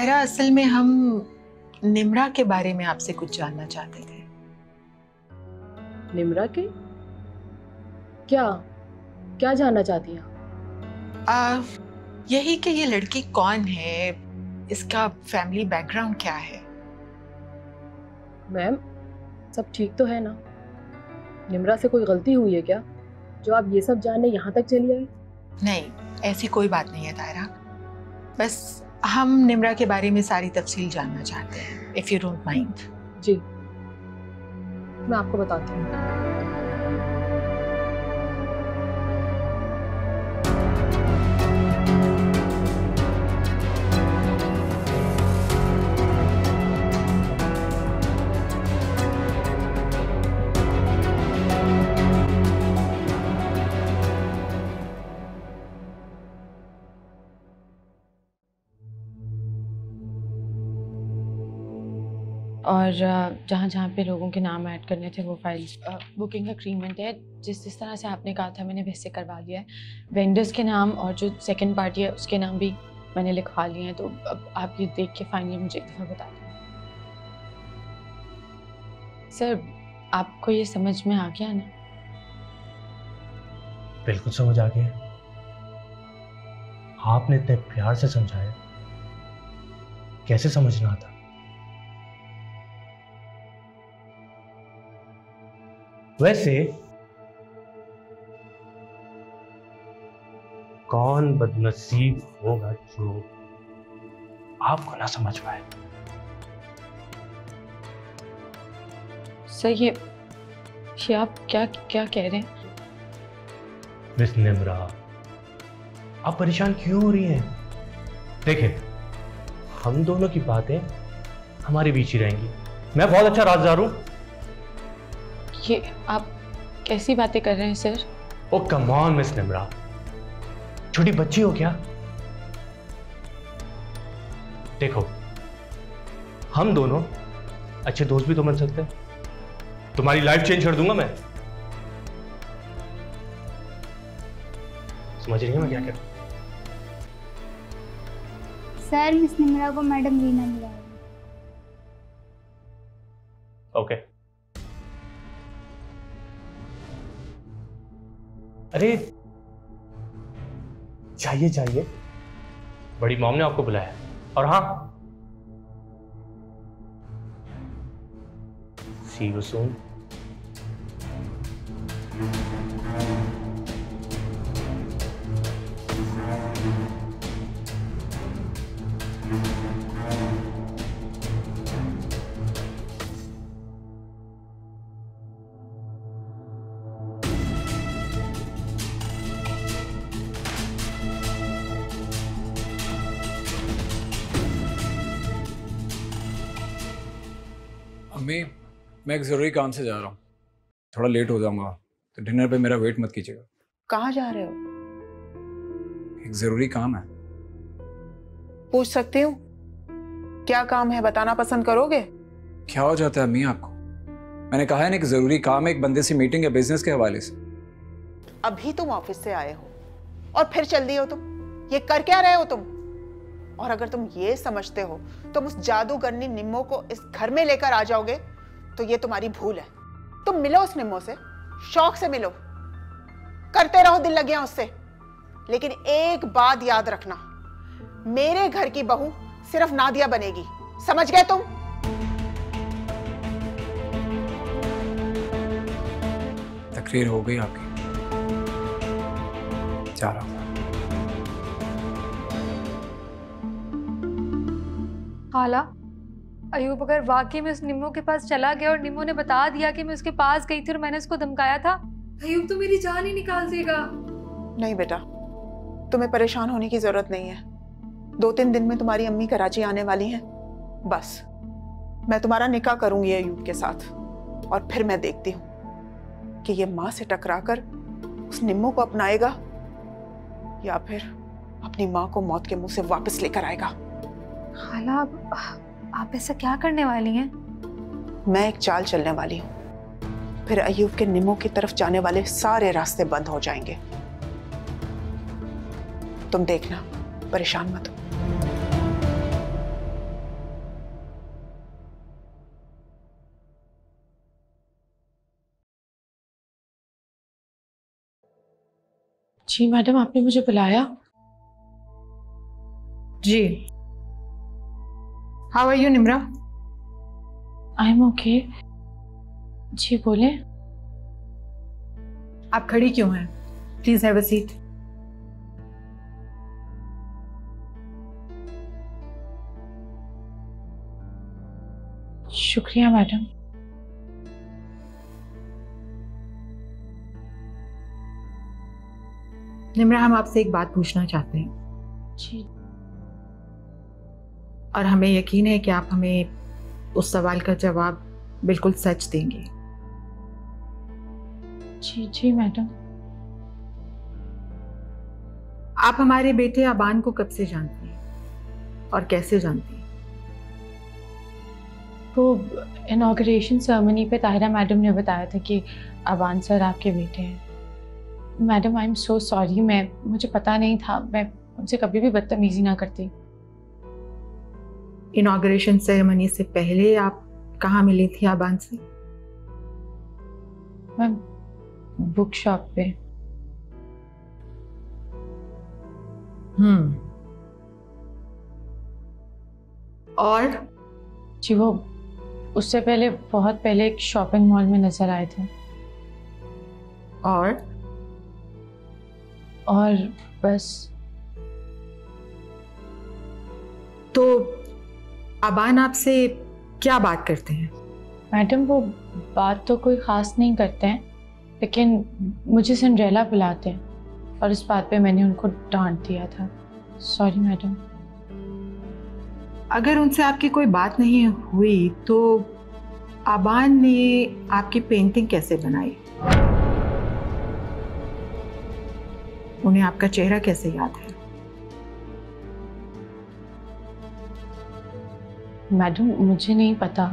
आयरा, असल में हम निम्रा के बारे में आपसे कुछ जानना चाहते थे। निम्रा के? क्या क्या जानना चाहती हैं? यही कि ये लड़की कौन है, इसका फैमिली बैकग्राउंड क्या है। मैम, सब ठीक तो है ना? निम्रा से कोई गलती हुई है क्या, जो आप ये सब जानने यहाँ तक चली आई? नहीं, ऐसी कोई बात नहीं है ताहिरा, बस हम निम्रा के बारे में सारी तफसील जानना चाहते हैं, इफ़ यू डोंट माइंड। जी, मैं आपको बताती हूँ। और जहाँ जहाँ पे लोगों के नाम ऐड करने थे वो फाइल्स, बुकिंग अग्रीमेंट है, जिस तरह से आपने कहा था मैंने वैसे करवा लिया है। वेंडर्स के नाम और जो सेकंड पार्टी है उसके नाम भी मैंने लिखवा लिए हैं, तो अब आप ये देख के फाइनली मुझे एक दफ़ा बता दें। सर, आपको ये समझ में आ गया ना? बिल्कुल समझ आ गया। आपने इतने प्यार से समझाया, कैसे समझना था। वैसे कौन बदनसीब होगा जो आपको ना समझ पाए? सर, ये आप क्या क्या कह रहे हैं? मिस निम्रा, आप परेशान क्यों हो रही हैं? देखें, हम दोनों की बातें हमारे बीच ही रहेंगी। मैं बहुत अच्छा राजदार हूँ। ये आप कैसी बातें कर रहे हैं sir? Oh come on miss Nimra, छोटी बच्ची हो क्या? देखो, हम दोनों अच्छे दोस्त भी तो बन सकते हैं। तुम्हारी लाइफ चेंज कर दूंगा मैं। समझ रही है मैं क्या कह रहा हूं? सर, मिस निम्रा को मैडम रीना मिला। ओके। अरे चाहिए चाहिए, बड़ी मॉम ने आपको बुलाया। और हाँ, सी यू सून। मैं एक जरूरी काम से जा रहा हूँ, थोड़ा लेट हो जाऊंगा, तो डिनर पे मेरा वेट मत कीजिएगा। कहाँ जा रहे हो? एक जरूरी काम है। पूछ सकती हूँ क्या काम है? बताना पसंद करोगे? क्या हो जाता है अम्मी आपको? मैंने कहा है ना, एक जरूरी काम है, एक बंदे से मीटिंग है बिजनेस के हवाले से। अभी तुम ऑफिस से आए हो और फिर चल दिए हो तुम। ये कर क्या रहे हो तुम? और अगर तुम ये समझते हो तुम उस जादूगरनी निम्मो को इस घर में लेकर आ जाओगे तो ये तुम्हारी भूल है। तुम मिलो उस निम्मो से, शौक से मिलो, करते रहो दिल लगे उससे, लेकिन एक बात याद रखना, मेरे घर की बहू सिर्फ नादिया बनेगी, समझ गए तुम? तकरीर हो गई आपकी, जा रहा हूं। खाला, अयूब अगर वाकई में उस निम्मो के पास चला गया और निम्मो ने बता दिया कि मैं उसके पास गई थी और मैंने उसको धमकाया था, अयूब तो मेरी जान ही निकाल देगा। नहीं बेटा, तुम्हें परेशान होने की जरूरत नहीं है। 2-3 दिन में तुम्हारी अम्मी कराची आने वाली हैं। बस मैं तुम्हारा निकाह करूंगी अयूब के साथ, और फिर मैं देखती हूँ कि ये माँ से टकरा कर उस निम्मो को अपनाएगा या फिर अपनी माँ को मौत के मुँह से वापस लेकर आएगा। खाला, आप ऐसा क्या करने वाली हैं? मैं एक चाल चलने वाली हूँ, फिर अयूब के निम्मो की तरफ जाने वाले सारे रास्ते बंद हो जाएंगे। तुम देखना, परेशान मत हो। जी मैडम, आपने मुझे बुलाया? जी। How are you Nimra? I am okay. जी बोले। आप खड़ी क्यों हैं? Please have a seat. शुक्रिया मैडम। निम्रा, हम आपसे एक बात पूछना चाहते हैं। जी। और हमें यकीन है कि आप हमें उस सवाल का जवाब बिल्कुल सच देंगे। जी जी मैडम। आप हमारे बेटे अबान को कब से जानती हैं और कैसे जानती हैं? तो इनॉग्रेशन सेरेमनी पे ताहिरा मैडम ने बताया था कि अबान सर आपके बेटे हैं। Madam I am so sorry, मुझे पता नहीं था। मैं उनसे कभी भी बदतमीजी ना करती। इनॉग्रेशन सेरेमनी से पहले आप कहाँ मिली थी अबान से? मैम बुक शॉप पे। और जी वो उससे पहले बहुत पहले एक शॉपिंग मॉल में नजर आए थे। और बस। तो अबान आपसे क्या बात करते हैं? मैडम वो बात तो कोई ख़ास नहीं करते हैं, लेकिन मुझे सिंड्रेला बुलाते हैं और इस बात पे मैंने उनको डांट दिया था। Sorry madam. अगर उनसे आपकी कोई बात नहीं हुई तो अबान ने आपकी पेंटिंग कैसे बनाई? उन्हें आपका चेहरा कैसे याद है? मैडम मुझे नहीं पता,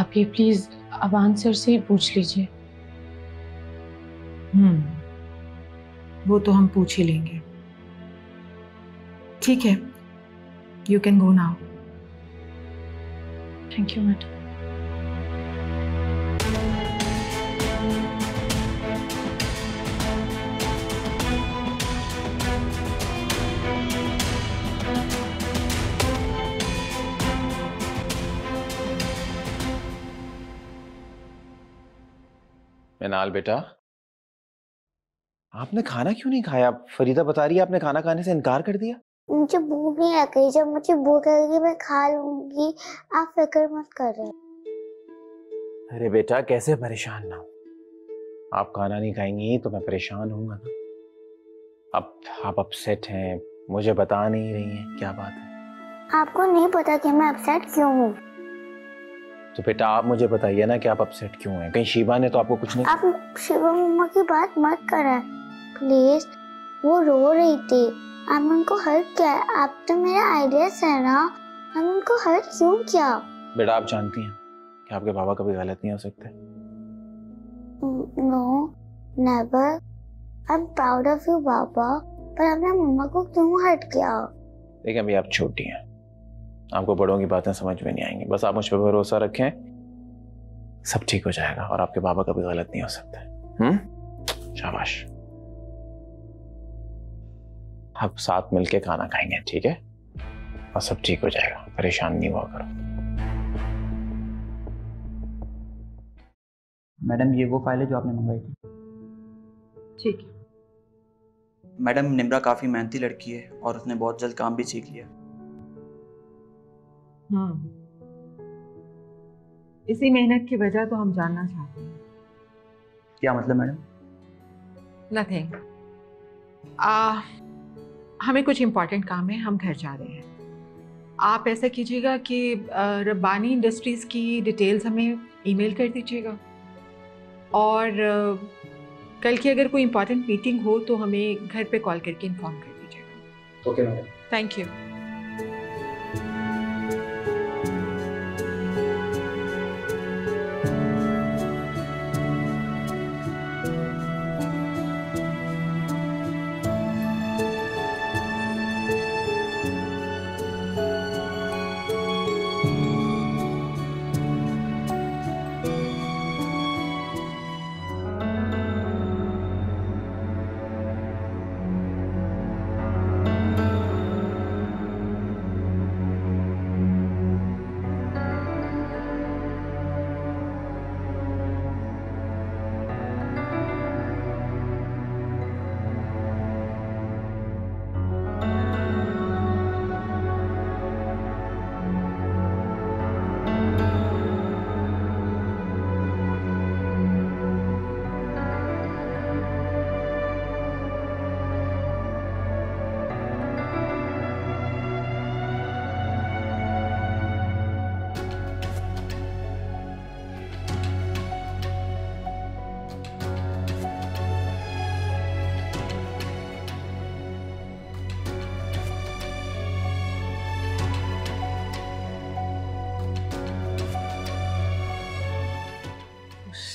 आप ये प्लीज अबान सर से ही पूछ लीजिए। वो तो हम पूछ ही लेंगे। ठीक है, you can go now. Thank you madam. Minal बेटा, आपने खाना क्यों नहीं खाया? फरीदा बता रही है आपने खाना खाने से इनकार कर दिया। मुझे भूख नहीं लग रही, जब मुझे भूख लगेगी मैं खा लूंगी, आप फिक्र मत करें। अरे बेटा कैसे परेशान ना हो, आप खाना नहीं खाएंगी तो मैं परेशान होऊंगा ना। अब आप अपसेट हैं, मुझे बता नहीं रही हैं, क्या बात है? आपको नहीं पता कि मैं अपसेट क्यों हूँ। तो बेटा आप मुझे बताइए ना कि आप अपसेट क्यों हैं? कहीं शीबा ने तो आपको कुछ नहीं? आप शीबा मम्मा की बात मत करें प्लीज, वो रो रही थी। आपने उनको हर्ट किया। आप तो मेरा आइडियाज है ना, हमने उनको हर्ट क्यों किया? बेटा आप जानती हैं कि आपके बाबा कभी गलत नहीं हो सकते। No never, I am proud of you बाबा, पर आपने मम्मा को क्यों हर्ट किया? देखिए अभी आप छोटी हैं, आपको बड़ों की बातें समझ में नहीं आएंगी। बस आप मुझ पर भरोसा रखें, सब ठीक हो जाएगा और आपके बाबा कभी गलत नहीं हो सकते। शाबाश। आप साथ मिलके खाना खाएंगे ठीक है, और सब ठीक हो जाएगा, परेशान नहीं हुआ करो। मैडम ये वो फाइल है जो आपने मंगवाई थी। ठीक है मैडम, निम्रा काफी मेहनती लड़की है और उसने बहुत जल्द काम भी सीख लिया। इसी मेहनत की वजह तो हम जानना चाहते हैं। क्या मतलब मैडम? नथिंग। हमें कुछ इम्पोर्टेंट काम है, हम घर जा रहे हैं। आप ऐसा कीजिएगा कि रब्बानी इंडस्ट्रीज़ की डिटेल्स हमें ईमेल कर दीजिएगा, और कल की अगर कोई इम्पोर्टेंट मीटिंग हो तो हमें घर पे कॉल करके इन्फॉर्म कर दीजिएगा। Okay madam. Thank you.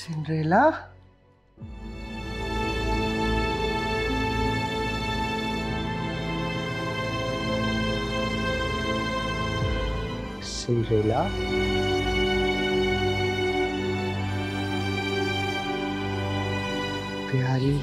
Cinderella? Cinderella? प्यारी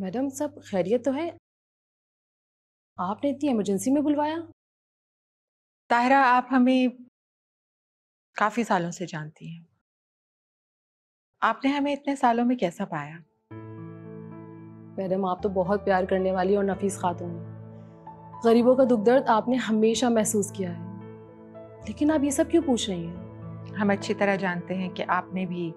मैडम, सब खैरियत तो है? आपने इतनी इमरजेंसी में बुलवाया? ताहिरा, आप हमें काफ़ी सालों से जानती हैं, आपने हमें इतने सालों में कैसा पाया? मैडम, आप तो बहुत प्यार करने वाली और नफीस खातून हैं। गरीबों का दुख दर्द आपने हमेशा महसूस किया है, लेकिन आप ये सब क्यों पूछ रही हैं? हम अच्छी तरह जानते हैं कि आपने भी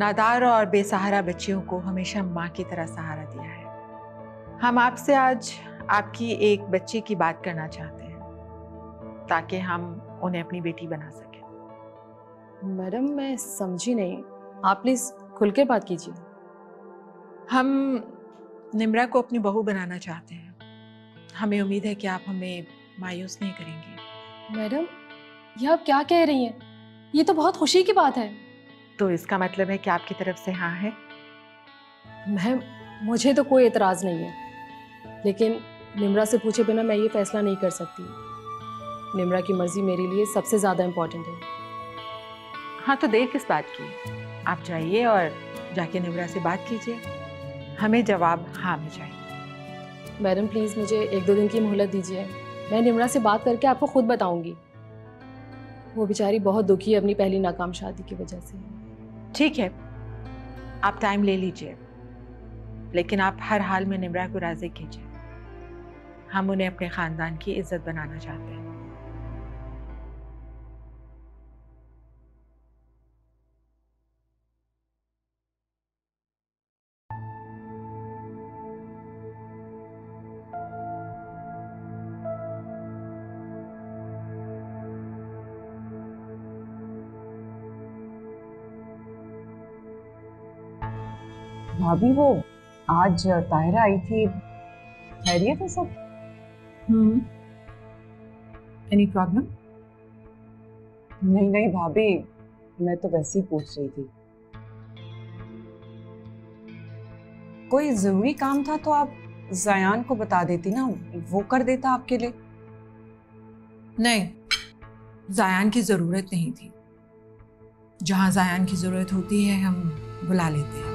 नादार और बेसहारा बच्चियों को हमेशा माँ की तरह सहारा दिया है। हम आपसे आज आपकी एक बच्ची की बात करना चाहते हैं ताकि हम उन्हें अपनी बेटी बना सकें। मैडम, मैं समझी नहीं, आप प्लीज़ खुल के बात कीजिए। हम निम्रा को अपनी बहू बनाना चाहते हैं, हमें उम्मीद है कि आप हमें मायूस नहीं करेंगी। मैडम, यह आप क्या कह रही हैं? ये तो बहुत खुशी की बात है। तो इसका मतलब है कि आपकी तरफ से हाँ है? मैम, मुझे तो कोई एतराज़ नहीं है, लेकिन निम्रा से पूछे बिना मैं ये फैसला नहीं कर सकती। निम्रा की मर्ज़ी मेरे लिए सबसे ज़्यादा इम्पोर्टेंट है। हाँ, तो देर किस बात की, आप जाइए और जाके निम्रा से बात कीजिए, हमें जवाब हाँ में चाहिए। मैडम, प्लीज़ मुझे 1-2 दिन की मोहलत दीजिए, मैं निम्रा से बात करके आपको खुद बताऊँगी। वो बेचारी बहुत दुखी है अपनी पहली नाकाम शादी की वजह से। ठीक है, आप टाइम ले लीजिए, लेकिन आप हर हाल में निम्रा को राजी कीजिए, हम उन्हें अपने ख़ानदान की इज्जत बनाना चाहते हैं। भाभी, वो आज ताहिरा आई थी, खैरियत है सब? Any problem? नहीं नहीं भाभी, मैं तो वैसे ही पूछ रही थी, कोई जरूरी काम था तो आप जयान को बता देती ना, वो कर देता आपके लिए। नहीं, जयान की जरूरत नहीं थी, जहां जयान की जरूरत होती है हम बुला लेते हैं।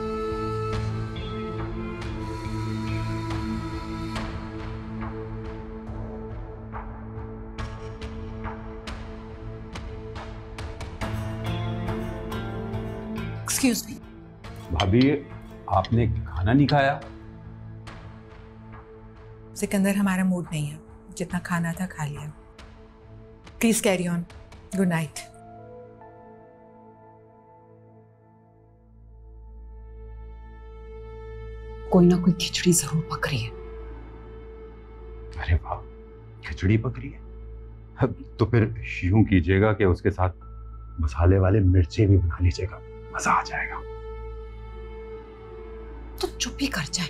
एक्सक्यूज मी भाभी, आपने खाना नहीं खाया? सिकंदर, हमारा मूड नहीं है, जितना खाना था खा लिया, please carry on, good night. कोई ना कोई खिचड़ी जरूर पकड़ी है। अरे वाह, खिचड़ी पकड़ी है? अब तो फिर यूं कीजिएगा कि उसके साथ मसाले वाले मिर्चे भी बना लीजिएगा, मजा आ जाएगा। तो चुप ही कर जाए,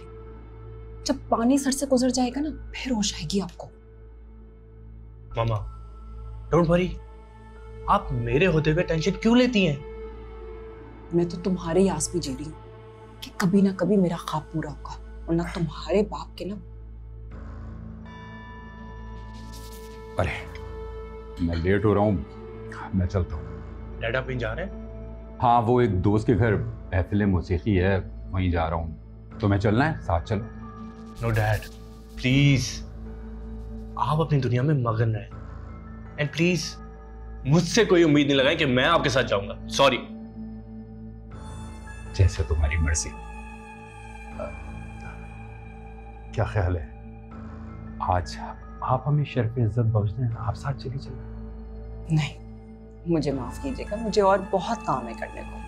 जब पानी सर से गुजर जाएगा ना फिर होश आएगी आपको। मामा, डोंट वरी, आप मेरे होते हुए टेंशन क्यों लेती हैं? मैं तो तुम्हारे आस में जी रही हूँ कि कभी ना कभी मेरा ख्वाब पूरा होगा, वरना तुम्हारे बाप के ना। अरे, मैं लेट हो रहा हूँ, मैं चलता हूँ। डैड, आप कहीं जा रहे हैं? हाँ, वो एक दोस्त के घर महफिल मौसीकी है, वहीं जा रहा हूँ। तो मैं चलना है, साथ चलो। नो डैड, प्लीज़, आप अपनी दुनिया में मगन रहें, एंड प्लीज़ मुझसे कोई उम्मीद नहीं लगाएं कि मैं आपके साथ जाऊँगा। सॉरी। जैसे तुम्हारी मर्जी। क्या ख्याल है? आज आप हमें शर्फ इज्जत बख्श दें, आप साथ चली चलें। नहीं, मुझे माफ कीजिएगा, मुझे और बहुत काम है करने को।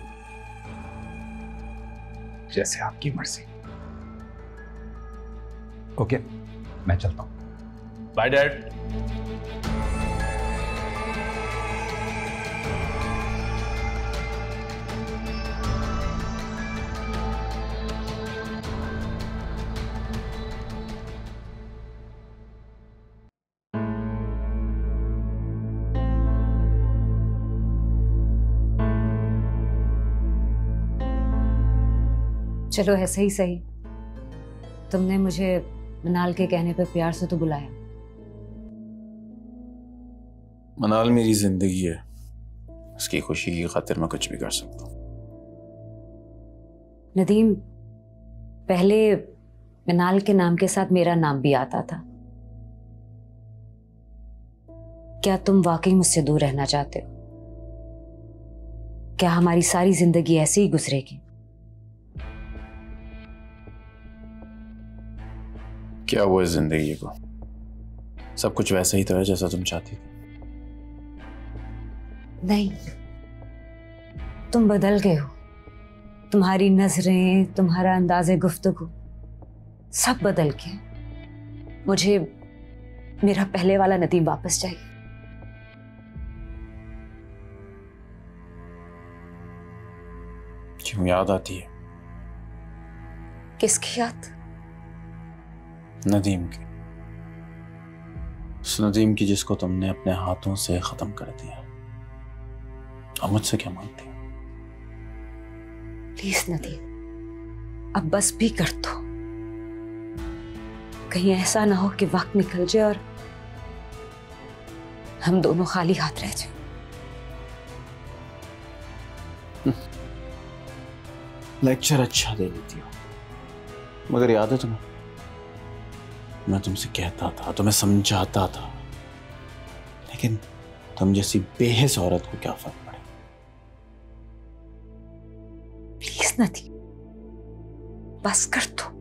जैसे आपकी मर्जी। ओके, मैं चलता हूँ। Bye dad. चलो ऐसे ही सही, तुमने मुझे मनाल के कहने पर प्यार से तो बुलाया। मनाल मेरी जिंदगी है, उसकी खुशी की खातिर मैं कुछ भी कर सकता हूँ। नदीम, पहले मनाल के नाम के साथ मेरा नाम भी आता था। क्या तुम वाकई मुझसे दूर रहना चाहते हो? क्या हमारी सारी जिंदगी ऐसे ही गुजरेगी? क्या हुआ इस जिंदगी को? सब कुछ वैसा ही तो है जैसा तुम चाहती थी। नहीं, तुम बदल गए हो। तुम्हारी नजरें, तुम्हारा अंदाज़े गुफ्तगू सब बदल गया। मुझे मेरा पहले वाला नदीम वापस चाहिए। क्यों याद आती है? किसकी याद? नदीम की। उस नदीम की जिसको तुमने अपने हाथों से खत्म कर दिया। अब मुझसे क्या मांगती? प्लीज नदीम, अब बस भी कर दो। कहीं ऐसा ना हो कि वक्त निकल जाए और हम दोनों खाली हाथ रह जाए। लेक्चर अच्छा दे लेती हो, मगर याद है तुम्हें, मैं तुमसे कहता था, तुम्हें समझाता था, लेकिन तुम जैसी बेहस औरत को क्या फर्क पड़े। प्लीज नदी, बस कर दो।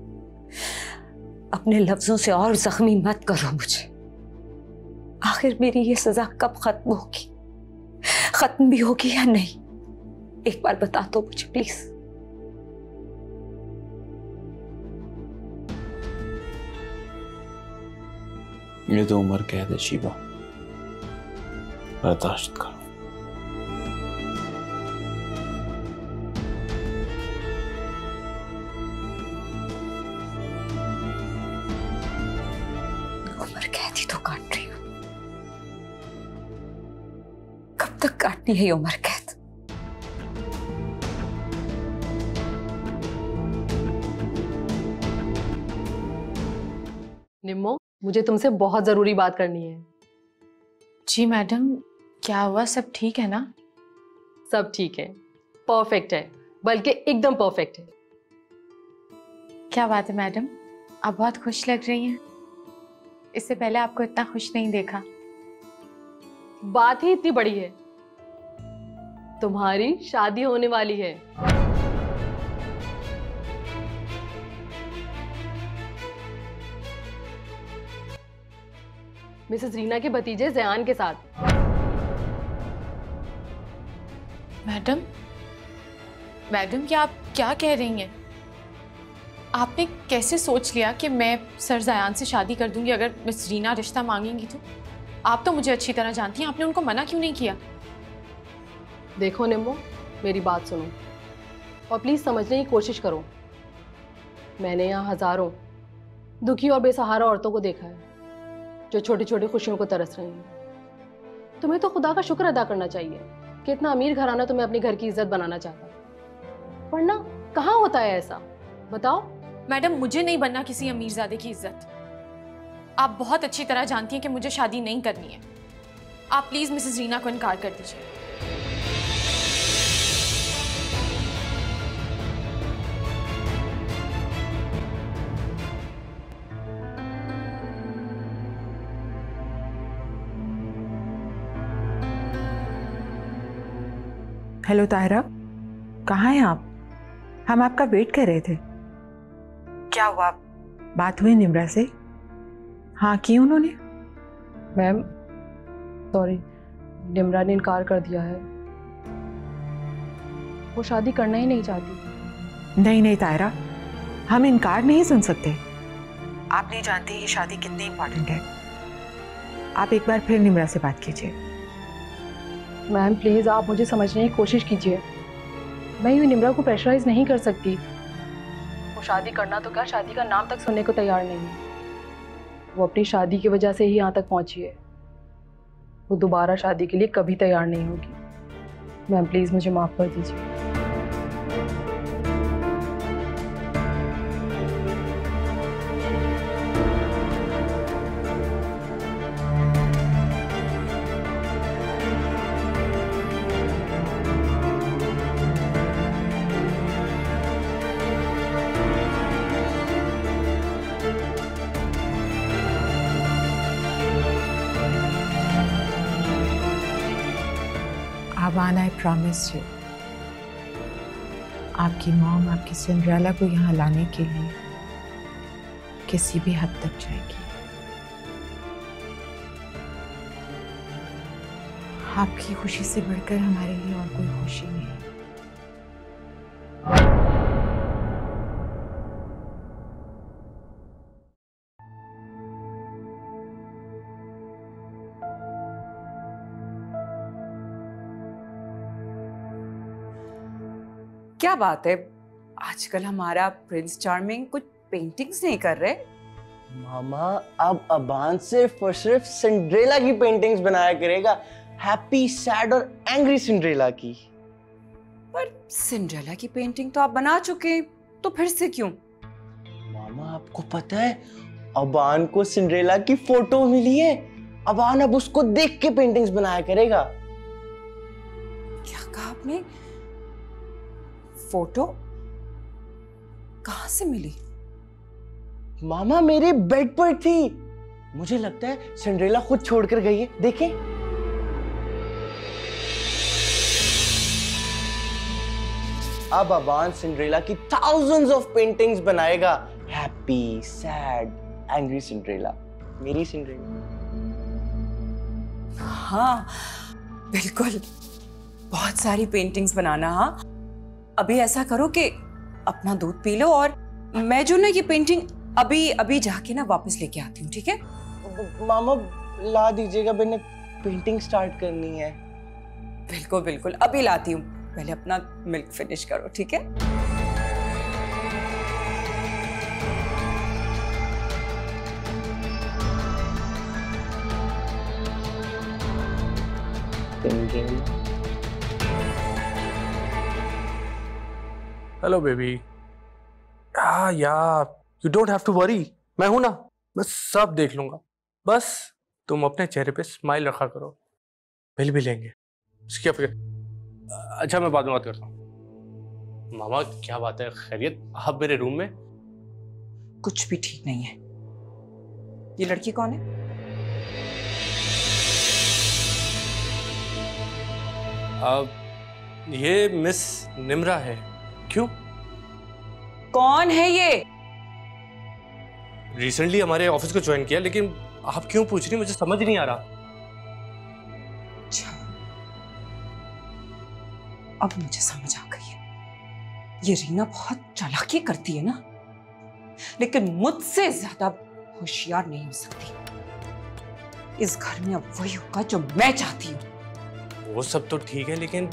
अपने लफ्जों से और जख्मी मत करो मुझे। आखिर मेरी ये सजा कब खत्म होगी? खत्म भी होगी या नहीं, एक बार बता दो मुझे प्लीज। ये तो उम्र कैद है शीबा, बर्दाश्त करो। उम्र कैद ही तो काट रही हूं। कब तक काटनी है ये उम्र कैद? निम्मो, मुझे तुमसे बहुत ज़रूरी बात करनी है। जी मैडम, क्या हुआ? सब ठीक है ना? सब ठीक है, परफेक्ट है, बल्कि एकदम परफेक्ट है। क्या बात है मैडम, आप बहुत खुश लग रही हैं। इससे पहले आपको इतना खुश नहीं देखा। बात ही इतनी बड़ी है। तुम्हारी शादी होने वाली है। मिसेस रीना के भतीजे जयान के साथ। मैडम, क्या आप क्या कह रही हैं? आपने कैसे सोच लिया कि मैं सर जयान से शादी कर दूंगी अगर मिस रीना रिश्ता मांगेंगी तो? आप तो मुझे अच्छी तरह जानती हैं, आपने उनको मना क्यों नहीं किया? देखो निम्मो, मेरी बात सुनो और प्लीज़ समझने की कोशिश करो। मैंने यहाँ हज़ारों दुखी और बेसहारा औरतों को देखा है जो छोटी छोटी खुशियों को तरस रही हैं। तुम्हें तो खुदा का शुक्र अदा करना चाहिए कि इतना अमीर घराना तुम्हें अपने घर की इज्जत बनाना चाहता है, वरना कहाँ होता है ऐसा? बताओ मैडम, मुझे नहीं बनना किसी अमीरजादे की इज्जत। आप बहुत अच्छी तरह जानती हैं कि मुझे शादी नहीं करनी है। आप प्लीज मिसेस रीना को इनकार कर दीजिए। हेलो ताहिरा, कहाँ हैं आप? हम आपका वेट कर रहे थे। क्या हुआ? बात हुई निम्रा से? हाँ की उन्होंने? मैम सॉरी, निम्रा ने इनकार कर दिया है, वो शादी करना ही नहीं चाहती। नहीं नहीं तायरा, हम इनकार नहीं सुन सकते। आप नहीं जानती ये शादी कितनी इम्पोर्टेंट है। आप एक बार फिर निम्रा से बात कीजिए। मैम प्लीज़ आप मुझे समझने की कोशिश कीजिए, मैं ये निम्रा को प्रेशराइज नहीं कर सकती। वो शादी करना तो क्या, शादी का नाम तक सुनने को तैयार नहीं है। वो अपनी शादी की वजह से ही यहाँ तक पहुँची है, वो दोबारा शादी के लिए कभी तैयार नहीं होगी। मैम प्लीज़ मुझे माफ़ कर दीजिए। Aban, I promise you, आपकी मॉम आपकी सिंड्रेला को यहाँ लाने के लिए किसी भी हद तक जाएगी। आपकी खुशी से बढ़कर हमारे लिए और कोई खुशी नहीं। क्या बात है, आजकल हमारा प्रिंस चार्मिंग कुछ पेंटिंग्स नहीं कर रहे। मामा अब अबान सिर्फ और सिर्फ सिंड्रेला की पेंटिंग्स बनाया करेगा, हैप्पी, सैड और एंग्री सिंड्रेला की। पर सिंड्रेला की पेंटिंग तो आप बना चुके, तो फिर से क्यों? मामा आपको पता है अबान को सिंड्रेला की फोटो मिली है, अबान अब उसको देख के पेंटिंग्स बनाया करेगा। क्या कहा आपने? फोटो कहां से मिली? मामा मेरे बेड पर थी, मुझे लगता है सिंड्रेला खुद छोड़कर गई है। देखें। अब अबान सिंड्रेला की थाउजेंड्स ऑफ पेंटिंग्स बनाएगा, हैप्पी, सैड, एंग्री सिंड्रेला, मेरी सिंड्रेला। हाँ बिल्कुल, बहुत सारी पेंटिंग्स बनाना। हाँ अभी ऐसा करो कि अपना दूध पी लो और मैं जो ना ये पेंटिंग अभी अभी जाके ना वापस लेके आती हूँ, ठीक है? मामा ला दीजिएगा, मैंने पेंटिंग स्टार्ट करनी है। बिल्कुल बिल्कुल अभी लाती हूँ, पहले अपना मिल्क फिनिश करो, ठीक है? Hello baby. यार you don't have to worry, मैं हूं ना, मैं सब देख लूंगा। बस तुम अपने चेहरे पे स्माइल रखा करो, बिल भी लेंगे, उसकी क्या फिक्र। अच्छा मैं बाद में बात करता हूँ। मामा क्या बात है, खैरियत? आप मेरे रूम में? कुछ भी ठीक नहीं है। ये लड़की कौन है? ये मिस निम्रा है। क्यों? कौन है ये? रिसेंटली हमारे ऑफिस को ज्वाइन किया, लेकिन आप क्यों पूछ रही, मुझे समझ नहीं आ रहा। अच्छा अब मुझे समझ आ गई है, ये रीना बहुत चालाकी करती है ना, लेकिन मुझसे ज्यादा होशियार नहीं हो सकती। इस घर में अब वही होगा जो मैं चाहती हूँ। वो सब तो ठीक है, लेकिन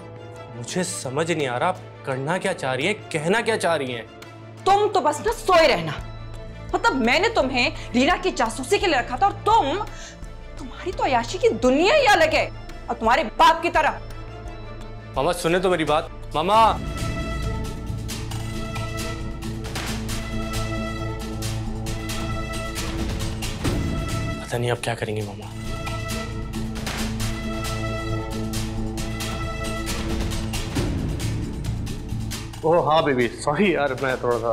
मुझे समझ नहीं आ रहा आप करना क्या चाह रही हैं, कहना क्या चाह रही हैं? तुम तो बस ना सोए रहना। मतलब मैंने तुम्हें रीना की जासूसी के लिए रखा था और तुम्हारी तो अयाशी की दुनिया ही अलग है, और तुम्हारे बाप की तरह। मामा सुने तो मेरी बात। मामा पता नहीं आप क्या करेंगे। मामा ओह हाँ बेबी, सॉरी यार, मैं थोड़ा सा।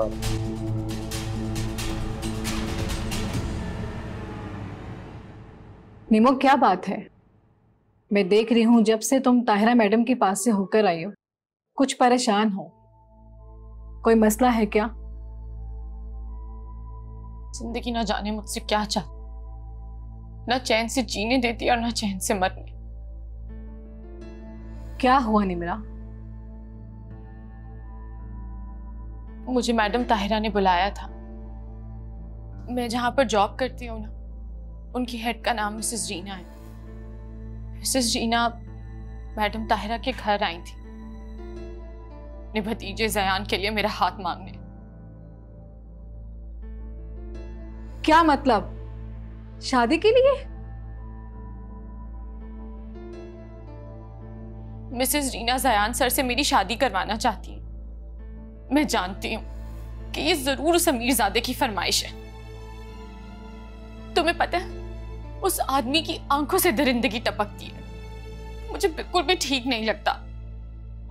निमो क्या बात है, मैं देख रही हूँ जब से तुम ताहिरा मैडम के पास से होकर आई हो, कुछ परेशान हो, कोई मसला है क्या? जिंदगी ना जाने मुझसे क्या चाहती, ना चैन से जीने देती और ना चैन से मरने। क्या हुआ निम्रा? मुझे मैडम ताहिरा ने बुलाया था। मैं जहां पर जॉब करती हूँ ना, उनकी हेड का नाम मिसेस रीना है। मिसेस रीना मैडम ताहिरा के घर आई थी अपने भतीजे जयान के लिए मेरा हाथ मांगने। क्या मतलब, शादी के लिए? मिसेस रीना जयान सर से मेरी शादी करवाना चाहती है। मैं जानती हूं कि ये जरूर उस अमीरजादे की फरमाइश है। तुम्हें पता है, उस आदमी की आंखों से दरिंदगी टपकती है। मुझे बिल्कुल भी ठीक नहीं लगता।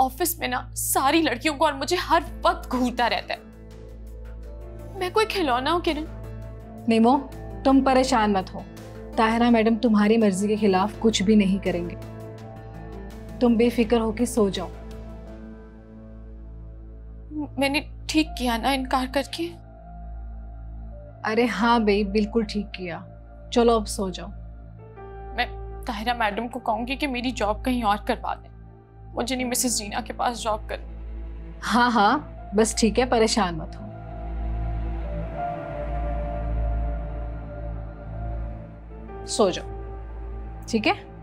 ऑफिस में ना सारी लड़कियों को और मुझे हर वक्त घूरता रहता है। मैं कोई खिलौना हूं किरण? निमो, तुम परेशान मत हो। ताहिरा मैडम तुम्हारी मर्जी के खिलाफ कुछ भी नहीं करेंगे। तुम बेफिक्र होके सो जाओ। मैंने ठीक किया ना इनकार करके? अरे हाँ बे, बिल्कुल ठीक किया। चलो अब सो जाओ। मैं ताहिरा मैडम को कहूंगी कि मेरी जॉब कहीं और करवा दें। मुझे नहीं मिसेस रीना के पास जॉब करनी। हाँ हाँ बस ठीक है, परेशान मत हो। सो जाओ, ठीक है?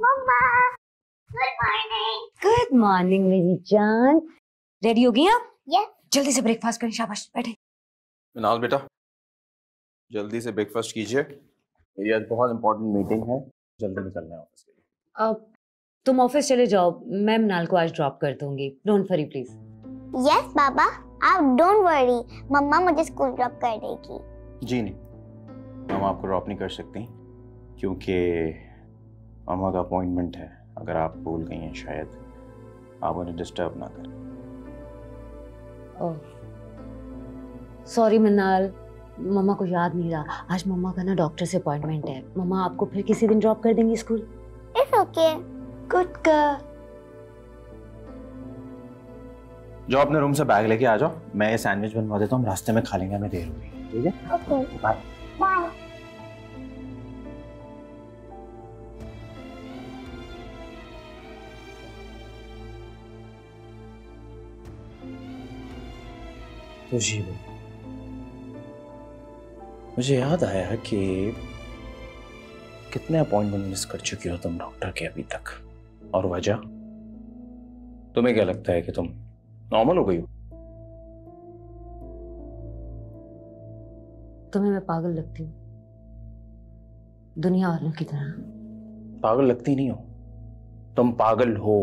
मम्मा, गुड मॉर्निंग। गुड मॉर्निंग मेरी जान। रेडी हो गई आप? यस। जल्दी से ब्रेकफास्ट करें। शाबाश, बैठे। मिनाल बेटा, जल्दी से ब्रेकफास्ट कीजिए। मेरी आज बहुत इंपॉर्टेंट मीटिंग है, जल्दी निकलना है ऑफिस के लिए। अब तुम ऑफिस चले जाओ, मैं मिनाल को आज ड्रॉप कर दूंगी। Don't worry please. यस बाबा, आप डोंट वरी। मम्मा मुझे स्कूल ड्रॉप कर देगी। जी नहीं, हम आपको ड्रॉप नहीं कर सकती क्योंकि मामा का अपॉइंटमेंट है। अगर आप भूल गई हैं शायद आप उन्हें डिस्टर्ब ना करें। ओह सॉरी मिनाल, मम्मा को याद नहीं रहा। आज मम्मा का ना डॉक्टर से अपॉइंटमेंट है। मम्मा आपको फिर किसी दिन ड्रॉप कर देंगी school. It's okay. Good girl. जो अपने रूम से बैग लेके आ जाओ, मैं सैंडविच बनवा देता हूँ, हम रास्ते में खा लेंगे, हमें देर होगी। ठीक है, ओके बाय बाय। तो जीवन, मुझे याद आया कि कितने अपॉइंटमेंट मिस कर चुकी हो तुम डॉक्टर के अभी तक। और वजह तुम्हें क्या लगता है कि तुम नॉर्मल हो गई हो? तुम्हें मैं पागल लगती हूँ दुनिया वालों की तरह? पागल लगती नहीं हो तुम, पागल हो।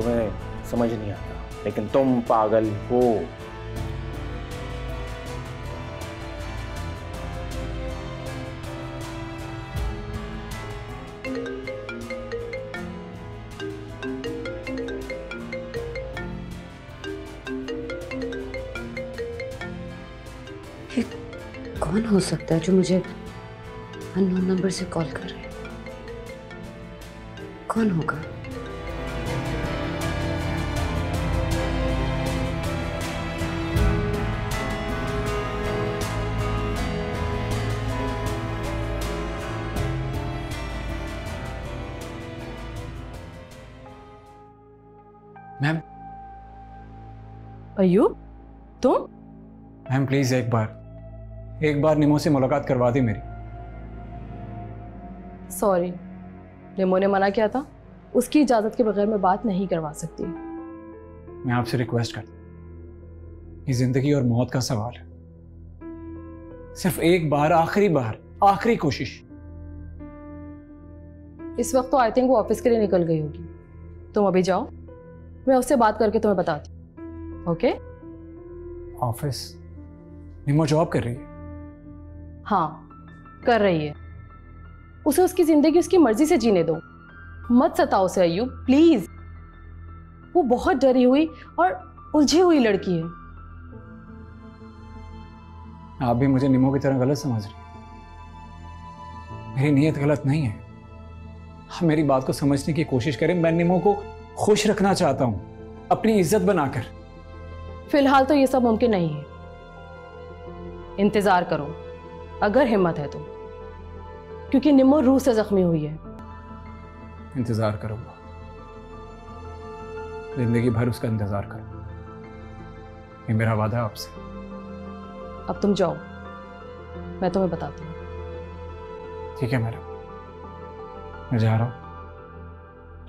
तुम्हें समझ नहीं आता लेकिन तुम पागल हो। ये कौन हो सकता है जो मुझे अननोन नंबर से कॉल कर रहा है? कौन होगा? अयूब, तुम? मैम प्लीज एक बार निमो से मुलाकात करवा दी मेरी। सॉरी, निमो ने मना किया था। उसकी इजाजत के बगैर मैं बात नहीं करवा सकती। मैं आपसे रिक्वेस्ट करता हूँ, ये जिंदगी और मौत का सवाल है। सिर्फ एक बार, आखिरी बार, आखिरी कोशिश। इस वक्त तो आई थिंक वो ऑफिस के लिए निकल गई होगी। तुम अभी जाओ, मैं उससे बात करके तुम्हें बताती हूँ। ओके? ऑफिस? निम्मो जॉब कर रही है? हाँ, कर रही है। उसे उसकी जिंदगी उसकी मर्जी से जीने दो, मत सताओ उसे अय्यूब, प्लीज। वो बहुत डरी हुई और उलझी हुई लड़की है। आप भी मुझे निम्मो की तरह गलत समझ रही हैं। मेरी नीयत गलत नहीं है, आप मेरी बात को समझने की कोशिश करें। मैं निम्मो को खुश रखना चाहता हूँ, अपनी इज्जत बनाकर। फिलहाल तो ये सब मुमकिन नहीं है, इंतजार करो अगर हिम्मत है तो, क्योंकि निम्मो रूह से जख्मी हुई है। इंतजार करूंगा, जिंदगी भर उसका इंतजार करूंगा, ये मेरा वादा है आपसे। अब तुम जाओ, मैं तुम्हें बताती हूँ। ठीक है मैडम, मैं जा रहा हूँ,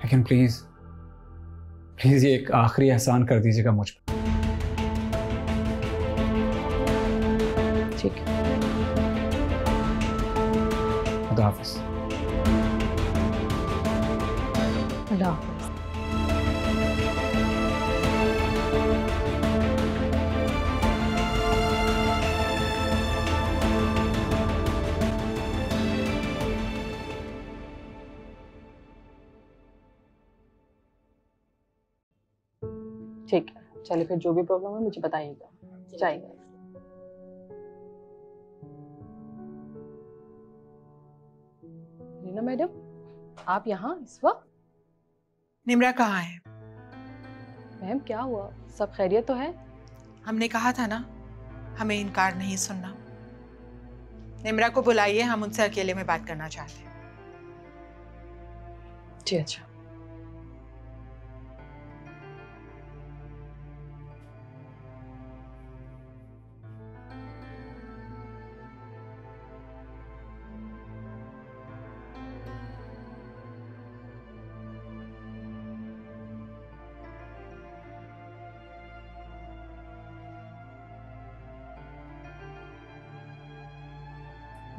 लेकिन प्लीज प्लीज ये एक आखिरी एहसान कर दीजिएगा मुझ पर। ठीक है, खुदा हाफिज। अल्लाह हाफिज। ठीक है, चलिए फिर जो भी प्रॉब्लम है मुझे बताइएगा। जाइए। रीना मैडम, आप यहाँ इस वक्त? निम्रा कहाँ है? मैम क्या हुआ, सब खैरियत तो है? हमने कहा था ना, हमें इनकार नहीं सुनना। निम्रा को बुलाइए, हम उनसे अकेले में बात करना चाहते हैं। जी अच्छा।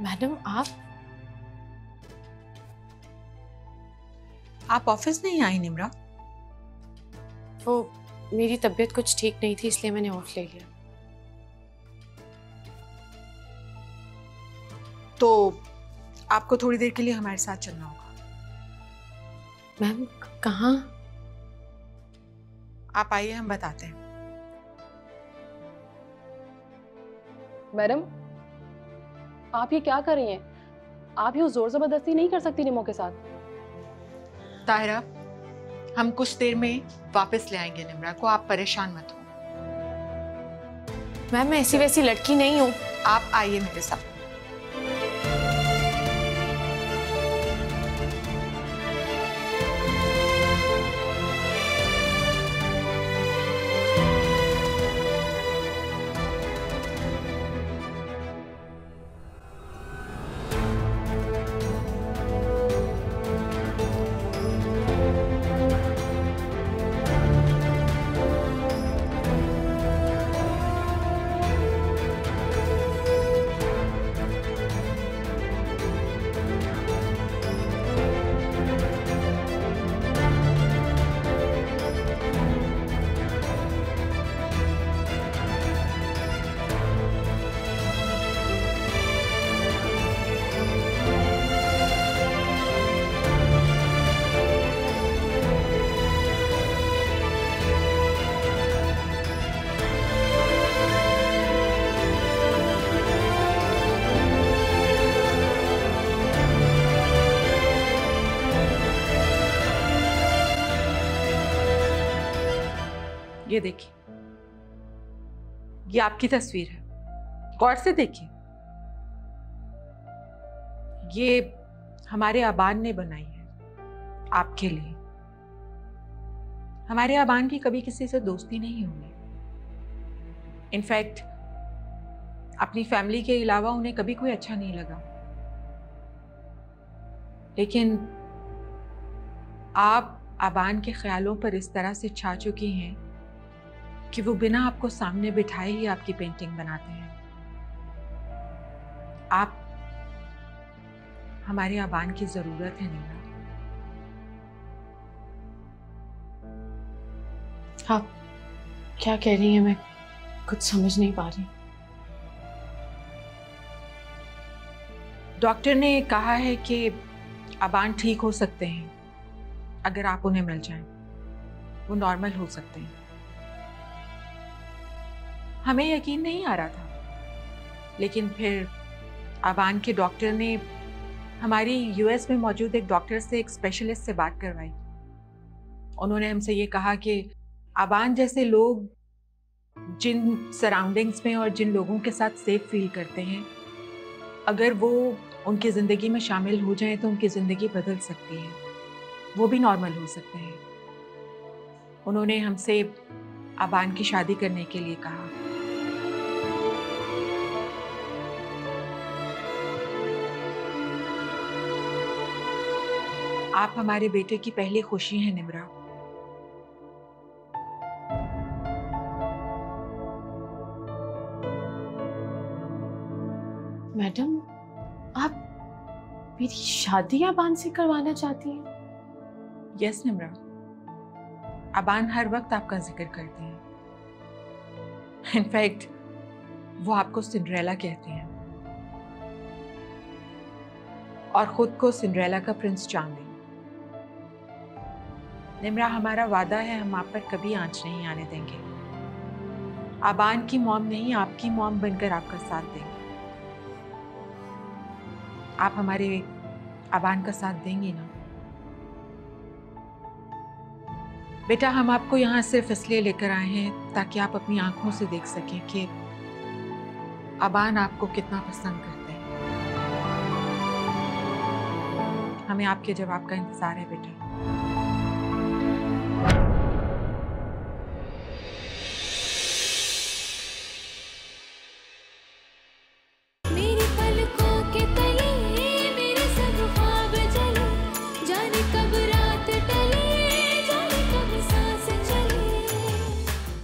मैडम आप ऑफिस नहीं आई निम्रा? वो मेरी तबीयत कुछ ठीक नहीं थी, इसलिए मैंने ऑफ ले लिया। तो आपको थोड़ी देर के लिए हमारे साथ चलना होगा। मैम कहाँ? आप आइए, हम बताते हैं। मैडम आप ये क्या कर रही हैं? आप यूं जोर जबरदस्ती नहीं कर सकती निम्मो के साथ। ताहिरा, हम कुछ देर में वापस ले आएंगे निम्रा को, आप परेशान मत हो। मैम मैं ऐसी वैसी लड़की नहीं हूँ, आप आइए मेरे साथ। ये देखिए, ये आपकी तस्वीर है, गौर से देखिए। ये हमारे अबान ने बनाई है आपके लिए। हमारे अबान की कभी किसी से दोस्ती नहीं हुई। इनफैक्ट अपनी फैमिली के अलावा उन्हें कभी कोई अच्छा नहीं लगा, लेकिन आप अबान के ख्यालों पर इस तरह से छा चुकी हैं कि वो बिना आपको सामने बिठाए ही आपकी पेंटिंग बनाते हैं। आप हमारे अबान की जरूरत है निम्रा। आप क्या कह रही हैं, मैं कुछ समझ नहीं पा रही। डॉक्टर ने कहा है कि अबान ठीक हो सकते हैं अगर आप उन्हें मिल जाएं, वो नॉर्मल हो सकते हैं। हमें यकीन नहीं आ रहा था, लेकिन फिर अबान के डॉक्टर ने हमारी यूएस में मौजूद एक डॉक्टर से, एक स्पेशलिस्ट से बात करवाई। उन्होंने हमसे ये कहा कि अबान जैसे लोग जिन सराउंडिंग्स में और जिन लोगों के साथ सेफ फील करते हैं, अगर वो उनकी ज़िंदगी में शामिल हो जाएं तो उनकी ज़िंदगी बदल सकती है, वो भी नॉर्मल हो सकते हैं। उन्होंने हमसे अबान की शादी करने के लिए कहा। आप हमारे बेटे की पहली खुशी हैं निम्रा। मैडम, आप मेरी शादी अबान से करवाना चाहती हैं? यस निम्रा, अबान हर वक्त आपका जिक्र करते हैं। इनफैक्ट वो आपको सिंड्रेला कहते हैं और खुद को सिंड्रेला का प्रिंस चार्मिंग। निम्रा, हमारा वादा है, हम आप पर कभी आंच नहीं आने देंगे। अबान की मॉम नहीं, आपकी मॉम बनकर आपका साथ देंगे। आप हमारे अबान का साथ देंगी ना? बेटा, हम आपको यहाँ सिर्फ इसलिए लेकर आए हैं ताकि आप अपनी आंखों से देख सकें कि अबान आपको कितना पसंद करते हैं। हमें आपके जवाब का इंतज़ार है बेटा।